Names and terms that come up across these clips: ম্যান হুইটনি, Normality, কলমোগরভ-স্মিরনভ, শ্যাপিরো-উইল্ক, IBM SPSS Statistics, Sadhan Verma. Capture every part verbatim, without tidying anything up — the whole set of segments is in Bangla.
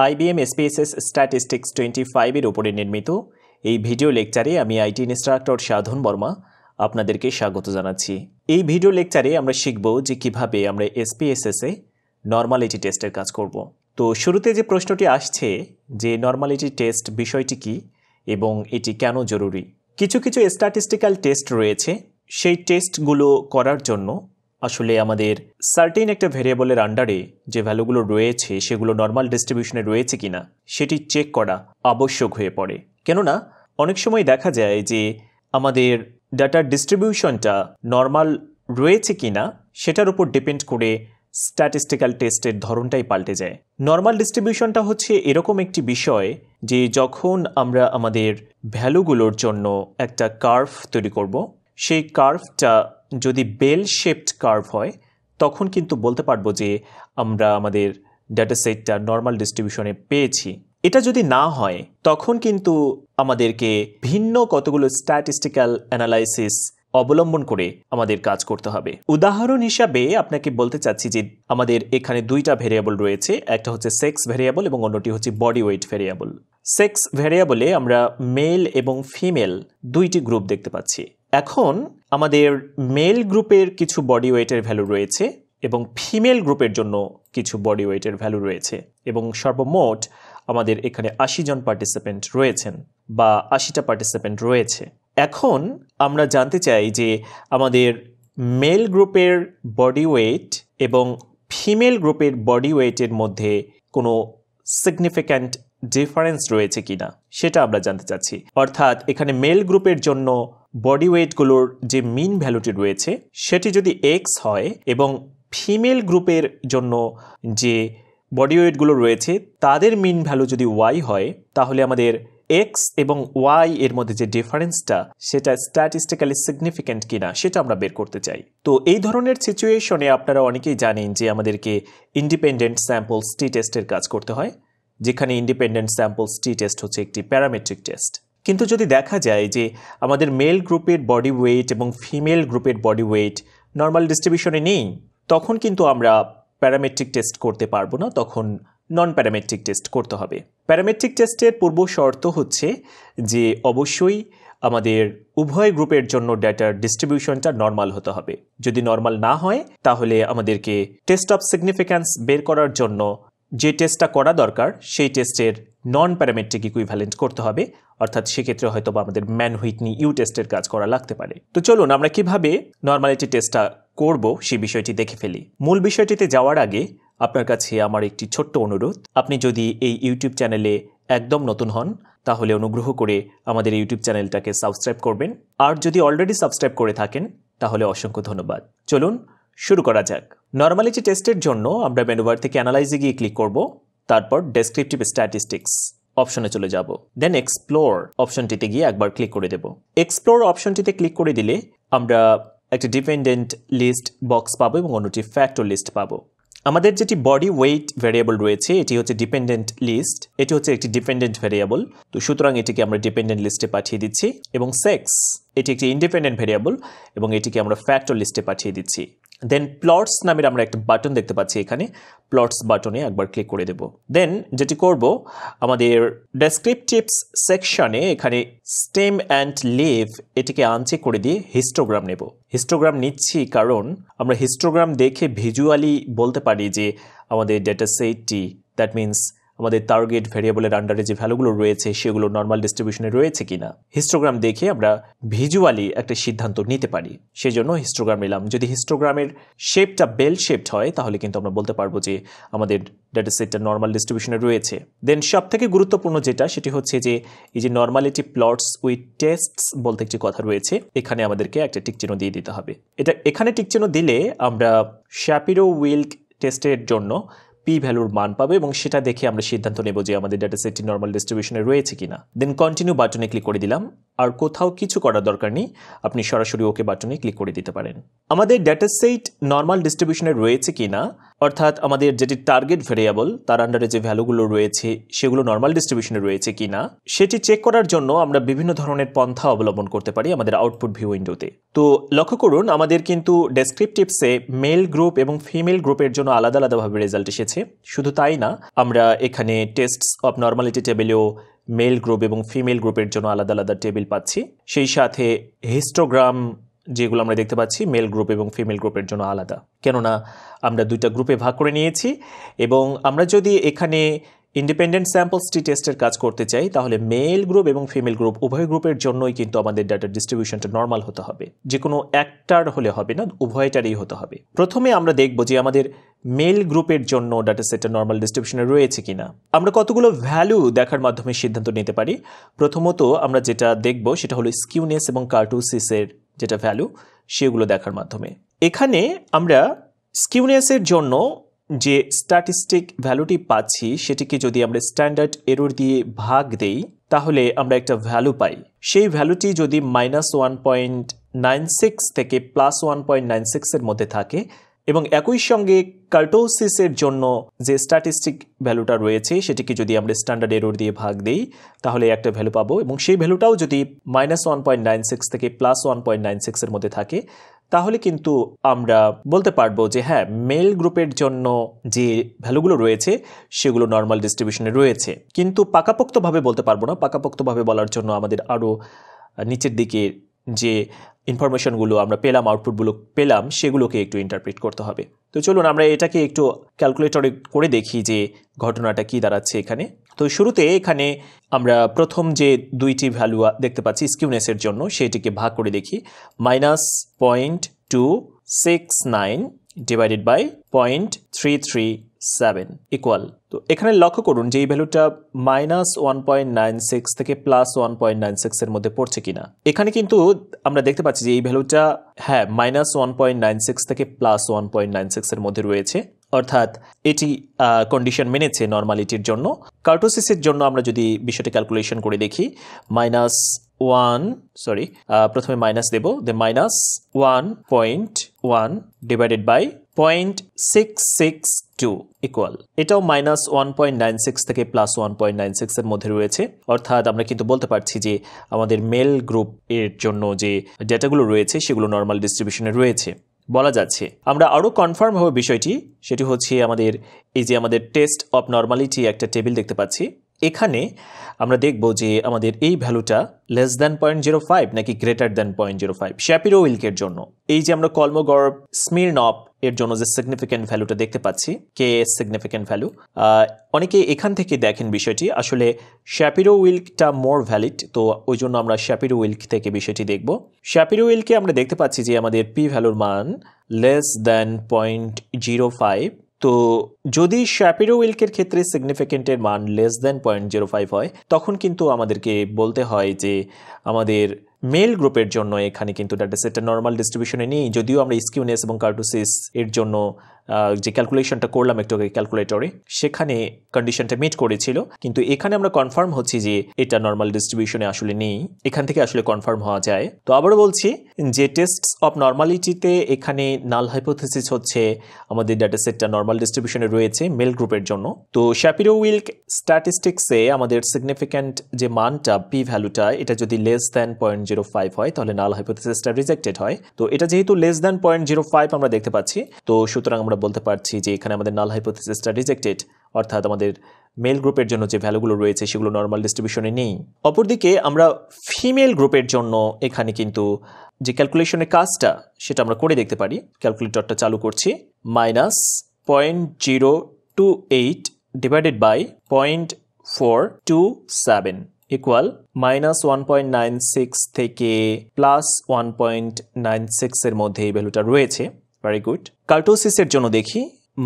I B M S P S S Statistics twenty-five এর উপরে নির্মিত এই ভিডিও লেকচারে আমি আইটি ইনস্ট্রাক্টর সাধন বর্মা আপনাদেরকে স্বাগত জানাচ্ছি। এই ভিডিও লেকচারে আমরা শিখব যে কিভাবে আমরা S P S S এ নরমালিটি টেস্টের কাজ করব। তো শুরুতে যে প্রশ্নটি আসছে যে নরমালিটি টেস্ট বিষয়টি কি এবং এটি কেন জরুরি। কিছু কিছু স্ট্যাটিস্টিক্যাল টেস্ট রয়েছে, সেই টেস্টগুলো করার জন্য আসলে আমাদের সার্টেন একটা ভেরিয়েবলের আন্ডারে যে ভ্যালুগুলো রয়েছে সেগুলো নর্মাল ডিস্ট্রিবিউশনে রয়েছে কিনা সেটি চেক করা আবশ্যক হয়ে পড়ে। কেননা অনেক সময় দেখা যায় যে আমাদের ডাটার ডিস্ট্রিবিউশনটা নর্মাল রয়েছে কিনা সেটার উপর ডিপেন্ড করে স্ট্যাটিস্টিক্যাল টেস্টের ধরনটাই পাল্টে যায়। নর্মাল ডিস্ট্রিবিউশনটা হচ্ছে এরকম একটি বিষয় যে যখন আমরা আমাদের ভ্যালুগুলোর জন্য একটা কার্ভ তৈরি করব, সেই কার্ভটা যদি বেল শেপড কার্ভ হয় তখন কিন্তু বলতে পারবো যে আমরা আমাদের ডাটা সেটটা নর্মাল ডিস্ট্রিবিউশনে পেয়েছি। এটা যদি না হয় তখন কিন্তু আমাদেরকে ভিন্ন কতগুলো স্ট্যাটিস্টিক্যাল অ্যানালাইসিস অবলম্বন করে আমাদের কাজ করতে হবে। উদাহরণ হিসাবে আপনাকে বলতে চাচ্ছি যে আমাদের এখানে দুইটা ভেরিয়েবল রয়েছে, একটা হচ্ছে সেক্স ভেরিয়েবল এবং অন্যটি হচ্ছে বডি ওয়েট ভেরিয়েবল। সেক্স ভেরিয়েবলে আমরা মেল এবং ফিমেল দুইটি গ্রুপ দেখতে পাচ্ছি। এখন আমাদের মেল গ্রুপের কিছু বডি ওয়েটের ভ্যালু রয়েছে এবং ফিমেল গ্রুপের জন্য কিছু বডি ওয়েটের ভ্যালু রয়েছে এবং সর্বমোট আমাদের এখানে আশি জন পার্টিসিপেন্ট রয়েছেন বা আশিটা পার্টিসিপেন্ট রয়েছে। এখন আমরা জানতে চাই যে আমাদের মেল গ্রুপের বডি ওয়েট এবং ফিমেল গ্রুপের বডি ওয়েটের মধ্যে কোনো সিগনিফিক্যান্ট ডিফারেন্স রয়েছে কিনা সেটা আমরা জানতে চাচ্ছি। অর্থাৎ এখানে মেল গ্রুপের জন্য বডি ওয়েটগুলোর যে মিন ভ্যালুটি রয়েছে সেটি যদি এক্স হয় এবং ফিমেল গ্রুপের জন্য যে বডি ওয়েটগুলো রয়েছে তাদের মিন ভ্যালু যদি ওয়াই হয় তাহলে আমাদের এক্স এবং ওয়াই এর মধ্যে যে ডিফারেন্সটা সেটা স্ট্যাটিস্টিক্যালি সিগনিফিক্যান্ট কিনা সেটা আমরা বের করতে চাই। তো এই ধরনের সিচুয়েশনে আপনারা অনেকেই জানেন যে আমাদেরকে ইন্ডিপেন্ডেন্ট স্যাম্পলস টি টেস্টের কাজ করতে হয়, যেখানে ইন্ডিপেন্ডেন্ট স্যাম্পলস টি টেস্ট হচ্ছে একটি প্যারামেট্রিক টেস্ট। কিন্তু যদি দেখা যায় যে আমাদের মেল গ্রুপের বডি ওয়েট এবং ফিমেল গ্রুপের বডি ওয়েট নর্মাল ডিস্ট্রিবিউশনে নেই তখন কিন্তু আমরা প্যারামেট্রিক টেস্ট করতে পারবো না, তখন নন প্যারামেট্রিক টেস্ট করতে হবে। প্যারামেট্রিক টেস্টের পূর্ব শর্ত হচ্ছে যে অবশ্যই আমাদের উভয় গ্রুপের জন্য ডেটার ডিস্ট্রিবিউশনটা নর্মাল হতে হবে। যদি নর্মাল না হয় তাহলে আমাদেরকে টেস্ট অফ সিগনিফিক্যান্স বের করার জন্য যে টেস্টটা করা দরকার সেই টেস্টের নন প্যারামেট্রিক ইকুইভ্যালেন্ট করতে হবে, অর্থাৎ সেক্ষেত্রে হয়তো বা আমাদের ম্যান হুইটনি ইউ টেস্টের কাজ করা লাগতে পারে। তো চলুন আমরা কিভাবে নর্মালিটি টেস্টটা করব সেই বিষয়টি দেখে ফেলি। মূল বিষয়টিতে যাওয়ার আগে আপনার কাছে আমার একটি ছোট্ট অনুরোধ, আপনি যদি এই ইউটিউব চ্যানেলে একদম নতুন হন তাহলে অনুগ্রহ করে আমাদের ইউটিউব চ্যানেলটাকে সাবস্ক্রাইব করবেন, আর যদি অলরেডি সাবস্ক্রাইব করে থাকেন তাহলে অসংখ্য ধন্যবাদ। চলুন শুরু করা যাক। নর্মালিটি টেস্টের জন্য আমরা মেনুবার থেকে অ্যানালাইজে গিয়ে ক্লিক করব, তারপর ডেসক্রিপটিভ স্ট্যাটিস্টিক্স অপশনে চলে যাব, দেন এক্সপ্লোর অপশনটিতে গিয়ে একবার ক্লিক করে দেব। এক্সপ্লোর অপশনটিতে ক্লিক করে দিলে আমরা একটা ডিপেন্ডেন্ট লিস্ট বক্স পাবো এবং অন্যটি ফ্যাক্টর লিস্ট পাবো। আমাদের যেটি বডি ওয়েট ভেরিয়েবল রয়েছে এটি হচ্ছে ডিপেন্ডেন্ট লিস্ট, এটি হচ্ছে একটি ডিপেন্ডেন্ট ভেরিয়েবল, তো সুতরাং এটিকে আমরা ডিপেন্ডেন্ট লিস্টে পাঠিয়ে দিচ্ছি। এবং সেক্স এটি একটি ইন্ডিপেন্ডেন্ট ভেরিয়েবল এবং এটিকে আমরা ফ্যাক্টর লিস্টে পাঠিয়ে দিচ্ছি। দেন প্লটস নামের আমরা একটা বাটন দেখতে পাচ্ছি, এখানে প্লটস বাটনে একবার ক্লিক করে দেব। দেন যেটি করব, আমাদের ডেসক্রিপটিভস সেকশনে এখানে স্টেম অ্যান্ড লিভ এটিকে আনচেক করে দিয়ে হিস্টোগ্রাম নেব। হিস্টোগ্রাম নিচ্ছি কারণ আমরা হিস্টোগ্রাম দেখে ভিজুয়ালি বলতে পারি যে আমাদের ডেটা সেটটি, দ্যাট মিনস আমাদের টার্গেট ভেরিয়েবলের আন্ডারে যে ভ্যালুগুলো রয়েছে সেগুলো নর্মাল ডিস্ট্রিবিউশনে রয়েছে কিনা হিস্টোগ্রাম দেখে আমরা ভিজুয়ালি একটা সিদ্ধান্ত নিতে পারি, সেই জন্য হিস্টোগ্রাম নিলাম। যদি হিস্টোগ্রামের শেপটা বেল শেপড হয় তাহলে কিন্তু আমরা বলতে পারবো যে আমাদের ডেটা সেটটা নর্মাল ডিস্ট্রিবিউশনে রয়েছে। দেন সব থেকে গুরুত্বপূর্ণ যেটা সেটি হচ্ছে যে এই যে নর্মালিটি প্লটস উইথ টেস্টস বলতে একটি কথা রয়েছে, এখানে আমাদেরকে একটা টিকচিহ্ন দিয়ে দিতে হবে। এটা এখানে টিকচিহ্ন দিলে আমরা শ্যাপিরো-উইল্ক টেস্টের জন্য পি ভ্যালুর মান পাবে এবং সেটা দেখে আমরা সিদ্ধান্ত নেব যে আমাদের ডেটা সেটটি নর্মাল ডিস্ট্রিবিউশনে রয়েছে কিনা। দেন কন্টিনিউ বাটনে ক্লিক করে দিলাম, আর কোথাও কিছু করার দরকার নেই, আপনি সরাসরি ওকে বাটনে ক্লিক করে দিতে পারেন। আমাদের ডেটা সেট নর্মাল ডিস্ট্রিবিউশনে রয়েছে কিনা অর্থাৎ আমাদের যেটি টার্গেট ভেরিয়েবল তার আন্ডারে যে ভ্যালুগুলো রয়েছে সেগুলো নরমাল ডিস্ট্রিবিউশনে রয়েছে কিনা সেটি চেক করার জন্য আমরা বিভিন্ন ধরনের পন্থা অবলম্বন করতে পারি আমাদের আউটপুট ভিউ উইন্ডোতে। তো লক্ষ্য করুন আমাদের কিন্তু ডেসক্রিপটিভসে মেল গ্রুপ এবং ফিমেল গ্রুপের জন্য আলাদা আলাদাভাবে রেজাল্ট এসেছে। শুধু তাই না, আমরা এখানে টেস্টস অফ নর্মালিটি টেবিলেও মেল গ্রুপ এবং ফিমেল গ্রুপের জন্য আলাদা আলাদা টেবিল পাচ্ছি, সেই সাথে হিস্টোগ্রাম যেগুলো আমরা দেখতে পাচ্ছি মেল গ্রুপ এবং ফিমেল গ্রুপের জন্য আলাদা, কেননা আমরা দুইটা গ্রুপে ভাগ করে নিয়েছি। এবং আমরা যদি এখানে ইন্ডিপেন্ডেন্ট স্যাম্পলসটি টেস্টের কাজ করতে চাই তাহলে মেল গ্রুপ এবং ফিমেল গ্রুপ উভয় গ্রুপের জন্যই কিন্তু আমাদের ডাটা ডিস্ট্রিবিউশনটা নর্মাল হতে হবে, যে কোনো একটার হলে হবে না, উভয়টারই হতে হবে। প্রথমে আমরা দেখব যে আমাদের মেল গ্রুপের জন্য ডাটা সেটটা নর্মাল ডিস্ট্রিবিউশনে রয়েছে কিনা। আমরা কতগুলো ভ্যালু দেখার মাধ্যমে সিদ্ধান্ত নিতে পারি। প্রথমত আমরা যেটা দেখব সেটা হলো স্কিউনেস এবং কার্টুসিসের যেটা ভ্যালু সেগুলো দেখার মাধ্যমে। এখানে আমরা স্কিউনেসের জন্য যে স্ট্যাটিস্টিক ভ্যালুটি পাচ্ছি সেটিকে যদি আমরা স্ট্যান্ডার্ড এরর দিয়ে ভাগ দেই তাহলে আমরা একটা ভ্যালু পাই। সেই ভ্যালুটি যদি minus one point nine six থেকে প্লাস ওয়ান পয়েন্ট নাইন সিক্সের মধ্যে থাকে এবং একই সঙ্গে কার্টোসিসের জন্য যে স্ট্যাটিস্টিক ভ্যালুটা রয়েছে সেটিকে যদি আমরা স্ট্যান্ডার্ড এরর দিয়ে ভাগ দিই তাহলে একটা ভ্যালু পাবো, এবং সেই ভ্যালুটাও যদি minus one point nine six থেকে প্লাস ওয়ান পয়েন্ট নাইন সিক্সের মধ্যে থাকে তাহলে কিন্তু আমরা বলতে পারবো যে হ্যাঁ, মেল গ্রুপের জন্য যে ভ্যালুগুলো রয়েছে সেগুলো নর্মাল ডিস্ট্রিবিউশনে রয়েছে। কিন্তু পাকাপোক্তভাবে বলতে পারবো না। পাকাপোক্তভাবে বলার জন্য আমাদের আরও নিচের দিকে যে ইনফরমেশনগুলো আমরা পেলাম, আউটপুটগুলো পেলাম, সেগুলোকে একটু ইন্টারপ্রিট করতে হবে। তো চলুন আমরা এটাকে একটু ক্যালকুলেটরে করে দেখি যে ঘটনাটা কি দাঁড়াচ্ছে এখানে। তো শুরুতে এখানে আমরা প্রথম যে দুইটি ভ্যালু দেখতে পাচ্ছি স্কিউনেসের জন্য সেটিকে ভাগ করে দেখি। Minus point two six nine divided by point three three seven equal, তো এখানে লক্ষ্য করুন যে এই ভ্যালুটা minus one point nine six থেকে প্লাস ওয়ান পয়েন্ট নাইন সিক্সের মধ্যে পড়ছে কিনা। এখানে কিন্তু আমরা দেখতে পাচ্ছি যে এই ভ্যালুটা হ্যাঁ minus one point nine six থেকে প্লাস ওয়ান পয়েন্ট নাইন সিক্সের মধ্যে রয়েছে, অর্থাৎ এটি কন্ডিশন মেনেছে নর্মালিটির জন্য। কার্টোসিসের জন্য আমরা যদি বিষয়টি ক্যালকুলেশন করে দেখি, মাইনাস ওয়ান সরি প্রথমে মাইনাস দেব, then minus one point one divided by point six six two equal, এটাও minus one point nine six থেকে প্লাস ওয়ান পয়েন্ট নাইন সিক্সের মধ্যে রয়েছে। অর্থাৎ আমরা কিন্তু বলতে পারছি যে আমাদের মেল গ্রুপ এর জন্য যে ডেটাগুলো রয়েছে সেগুলো নর্মাল ডিস্ট্রিবিউশনে রয়েছে বলা যাচ্ছে। আমরা আরও কনফার্ম হবো বিষয়টি, সেটি হচ্ছে আমাদের এই যে আমাদের টেস্ট অফ নর্মালিটি একটা টেবিল দেখতে পাচ্ছি, এখানে আমরা দেখব যে আমাদের এই ভ্যালুটা less than point zero five নাকি greater than point zero five শ্যাপিরো-উইলকের জন্য। এই যে আমরা কলমোগরভ-স্মিরনভ এর জন্য যে সিগনিফিকেন্ট ভ্যালুটা দেখতে পাচ্ছি, কে এস সিগনিফিকেন্ট ভ্যালু, অনেকে এখান থেকে দেখেন বিষয়টি। আসলে শ্যাপিরো-উইলকটা মোর ভ্যালিড, তো ওই জন্য আমরা শ্যাপিরো-উইলক থেকে বিষয়টি দেখব। শ্যাপিরো-উইলকে আমরা দেখতে পাচ্ছি যে আমাদের পি ভ্যালুর মান less than point zero five. তো যদি শ্যাপিরো-উইলকের ক্ষেত্রে সিগনিফিকেন্টের মান less than point zero five হয় তখন কিন্তু আমাদেরকে বলতে হয় যে আমাদের মেল গ্রুপের জন্য এখানে কিন্তু ডাটা সেটটা নর্মাল ডিস্ট্রিবিউশনে নেই। যদিও আমরা স্কিউনেস এবং কার্টোসিস এর জন্য যে ক্যালকুলেশনটা করলাম একটু ক্যালকুলেটরে সেখানে কন্ডিশনটা মিট করেছিল, কিন্তু এখানে আমরা কনফার্ম হচ্ছি যে এটা নর্মাল ডিস্ট্রিবিউশনে আসলে নেই। এখান থেকে আসলে কনফার্ম হওয়া যায়। তো আবারও বলছি যে টেস্টস অফ নর্মালিটিতে এখানে নাল হাইপোথিসিস হচ্ছে আমাদের ডাটা সেটটা নর্মাল ডিস্ট্রিবিউশনে রয়েছে মেল গ্রুপের জন্য। তো শ্যাপিরো-উইলক স্ট্যাটিস্টিক্সে আমাদের সিগনিফিক্যান্ট যে মানটা পি ভ্যালুটা, এটা যদি less than point zero five হয় তাহলে নাল হাইপোথিসিসটা রিজেক্টেড হয়। তো এটা যেহেতু less than point zero five আমরা দেখতে পাচ্ছি, তো সুতরাং আমরা বলতে পারছি যে এখানে আমাদের নাল হাইপোথিসিসটা রিজেক্টেড, অর্থাৎ আমাদের মেল গ্রুপের জন্য যে ভ্যালুগুলো রয়েছে সেগুলো নর্মাল ডিস্ট্রিবিউশনে নেই। অপরদিকে আমরা ফিমেল গ্রুপের জন্য এখানে কিন্তু যে ক্যালকুলেশনের কাজটা সেটা আমরা করে দেখতে পারি। ক্যালকুলেটরটা চালু করছি, minus point zero two eight divided by point four two seven equal minus one point nine six থেকে প্লাস ওয়ান পয়েন্ট নাইন সিক্সের মধ্যে এই ভ্যালুটা রয়েছে। Very good. কার্টোসিসের জন্য দেখি,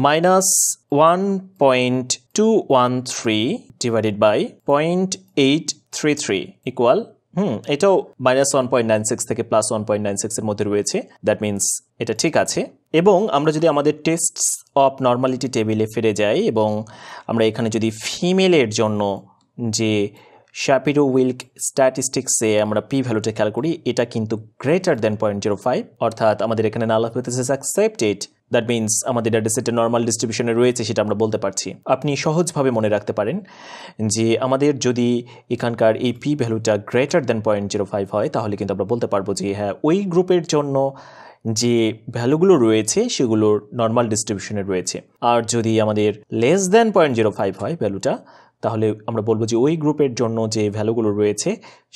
minus one point two one three divided by point eight three three equal, hmm এটাও minus one point nine six থেকে প্লাস ওয়ান পয়েন্ট নাইন সিক্সের মধ্যে রয়েছে, দ্যাট মিনস এটা ঠিক আছে। এবং আমরা যদি আমাদের টেস্টস অফ নর্মালিটি টেবিলে ফিরে যাই এবং আমরা এখানে যদি ফিমেলের জন্য যে শ্যাপিরো-উইলক স্ট্যাটিস্টিক্সে আমরা পি ভ্যালুটা খেয়াল করি, এটা কিন্তু greater then point zero five, অর্থাৎ আমাদের এখানে null hypothesis accepted, that means আমাদের ডাটা সেটের নর্মাল ডিস্ট্রিবিউশনে রয়েছে সেটা আমরা বলতে পারছি। আপনি সহজভাবে মনে রাখতে পারেন যে আমাদের যদি এখানকার এই পি ভ্যালুটা greater than point zero five হয় তাহলে কিন্তু আমরা বলতে পারবো যে হ্যাঁ ওই গ্রুপের জন্য যে ভ্যালুগুলো রয়েছে সেগুলোর নর্মাল ডিস্ট্রিবিউশনে রয়েছে। আর যদি আমাদের less than point zero five হয় ভ্যালুটা তাহলে আমরা বলবো যে ওই গ্রুপের জন্য যে ভ্যালুগুলো রয়েছে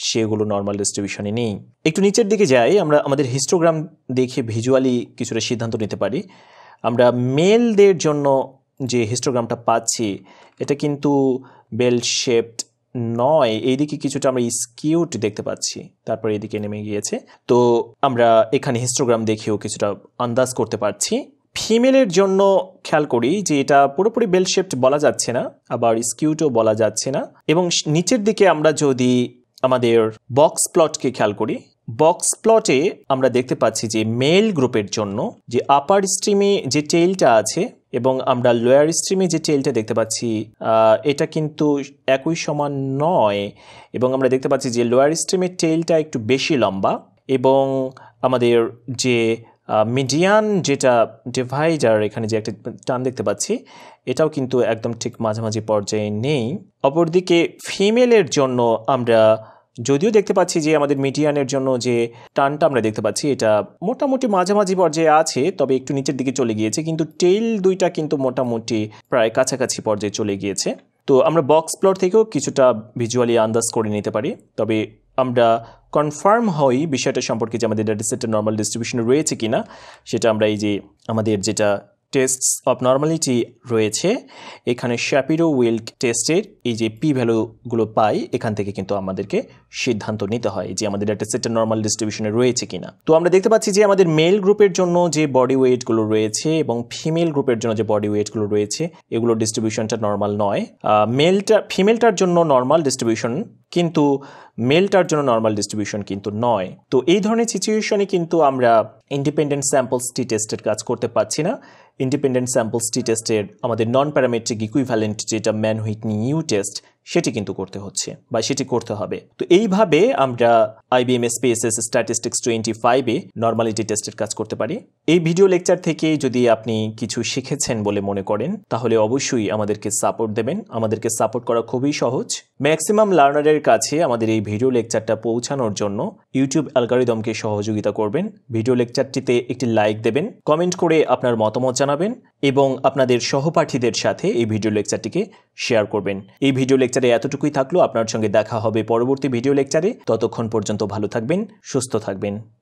সেগুলো নর্মাল ডিস্ট্রিবিউশনে নেই। একটু নিচের দিকে যাই, আমরা আমাদের হিস্টোগ্রাম দেখে ভিজুয়ালি কিছুটা সিদ্ধান্ত নিতে পারি। আমরা মেলদের জন্য যে হিস্টোগ্রামটা পাচ্ছি এটা কিন্তু বেল শেপড নয়, এইদিকে কিছুটা আমরা স্কিউড দেখতে পাচ্ছি, তারপর এদিকে নেমে গিয়েছে। তো আমরা এখানে হিস্টোগ্রাম দেখেও কিছুটা আন্দাজ করতে পারছি। ফিমেলের জন্য খেয়াল করি যে এটা পুরোপুরি বেল শেপড বলা যাচ্ছে না, আবার স্কিউটও বলা যাচ্ছে না। এবং নিচের দিকে আমরা যদি আমাদের বক্স প্লটকে খেয়াল করি, বক্স প্লটে আমরা দেখতে পাচ্ছি যে মেল গ্রুপের জন্য যে আপার স্ট্রিমে যে টেইলটা আছে এবং আমরা লোয়ার স্ট্রিমে যে টেইলটা দেখতে পাচ্ছি এটা কিন্তু একই সমান নয়, এবং আমরা দেখতে পাচ্ছি যে লোয়ার স্ট্রিমের টেইলটা একটু বেশি লম্বা এবং আমাদের যে মিডিয়ান যেটা ডিভাইডার এখানে যে একটা টান দেখতে পাচ্ছি এটাও কিন্তু একদম ঠিক মাঝামাঝি পর্যায়ে নেই। অপরদিকে ফিমেলের জন্য আমরা যদিও দেখতে পাচ্ছি যে আমাদের মিডিয়ানের জন্য যে টানটা আমরা দেখতে পাচ্ছি এটা মোটামুটি মাঝামাঝি পর্যায়ে আছে, তবে একটু নিচের দিকে চলে গিয়েছে, কিন্তু টেইল দুইটা কিন্তু মোটামুটি প্রায় কাছাকাছি পর্যায়ে চলে গিয়েছে। তো আমরা বক্স প্লট থেকেও কিছুটা ভিজুয়ালি আন্দাজ করে নিতে পারি, তবে আমরা কনফার্ম হই বিষয়টা সম্পর্কে যে আমাদের ডাটা সেটের নর্মাল ডিস্ট্রিবিউশনে রয়েছে কিনা সেটা আমরা এই যে আমাদের যেটা টেস্টস অফ নর্মালিটি রয়েছে এখানে শ্যাপিরো-উইল্ক টেস্টের এই যে পি ভ্যালুগুলো পাই এখান থেকে কিন্তু আমাদেরকে সিদ্ধান্ত নিতে হয় যে আমাদের ডাটা সেটের নর্মাল ডিস্ট্রিবিউশনে রয়েছে কিনা। তো আমরা দেখতে পাচ্ছি যে আমাদের মেল গ্রুপের জন্য যে বডি ওয়েটগুলো রয়েছে এবং ফিমেল গ্রুপের জন্য যে বডি ওয়েটগুলো রয়েছে এগুলোর ডিস্ট্রিবিউশনটা নর্মাল নয়। মেলটা ফিমেলটার জন্য নর্মাল ডিস্ট্রিবিউশন কিন্তু মেলটার জন্য নর্মাল ডিস্ট্রিবিউশন কিন্তু নয়। তো এই ধরনের সিচুয়েশনে কিন্তু আমরা ইন্ডিপেন্ডেন্ট স্যাম্পলস টি টেস্টের কাজ করতে পারছি না। ইন্ডিপেন্ডেন্ট স্যাম্পলস টি টেস্টের আমাদের নন প্যারামেট্রিক ইকুইভ্যালেন্ট যেটা ম্যান হুইটনি ইউ টেস্ট সেটি কিন্তু করতে হচ্ছে বা সেটি করতে হবে। তো এইভাবে আমরা আইবিএম এসপিএসএস স্ট্যাটিস্টিক্স টোয়েন্টি ফাইভে নর্মালিটি টেস্টের কাজ করতে পারি। এই ভিডিও লেকচার থেকে যদি আপনি কিছু শিখেছেন বলে মনে করেন তাহলে অবশ্যই আমাদেরকে সাপোর্ট দেবেন। আমাদেরকে সাপোর্ট করা খুবই সহজ। ম্যাক্সিমাম লার্নারের কাছে আমাদের এই ভিডিও লেকচারটা পৌঁছানোর জন্য ইউটিউব অ্যালগরিদমকে সহযোগিতা করবেন। ভিডিও লেকচারটিতে একটি লাইক দেবেন, কমেন্ট করে আপনার মতামত জানাবেন এবং আপনাদের সহপাঠীদের সাথে এই ভিডিও লেকচারটিকে শেয়ার করবেন। এই ভিডিও লেকচারে এতটুকুই থাকলো। আপনার সঙ্গে দেখা হবে পরবর্তী ভিডিও লেকচারে। ততক্ষণ পর্যন্ত ভালো থাকবেন, সুস্থ থাকবেন।